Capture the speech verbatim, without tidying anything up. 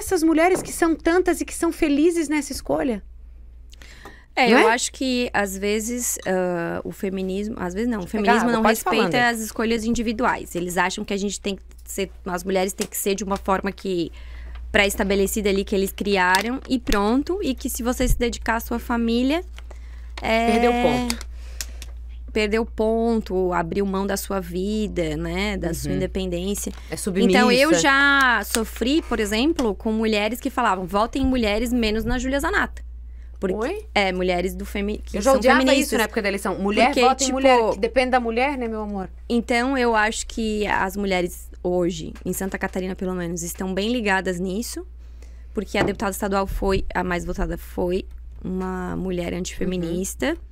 essas mulheres que são tantas e que são felizes nessa escolha. É, não eu é? acho que às vezes uh, o feminismo, às vezes não, o feminismo água, não respeita falando. as escolhas individuais. Eles acham que a gente tem que ser, as mulheres têm que ser de uma forma que pré-estabelecida ali que eles criaram e pronto, e que se você se dedicar à sua família, é... perdeu ponto. Perdeu ponto, abriu mão da sua vida, né? Da uhum. sua independência. É submissa. Então, eu já sofri, por exemplo, com mulheres que falavam votem mulheres menos na Júlia Zanatta. Porque, Oi? É, mulheres do femi que eu já são feministas. Eu já odiava isso na época da eleição. Mulher porque, vota tipo, em mulher, que depende da mulher, né, meu amor? Então, eu acho que as mulheres hoje, em Santa Catarina pelo menos, estão bem ligadas nisso. Porque a deputada estadual foi, a mais votada foi, uma mulher antifeminista. Uhum.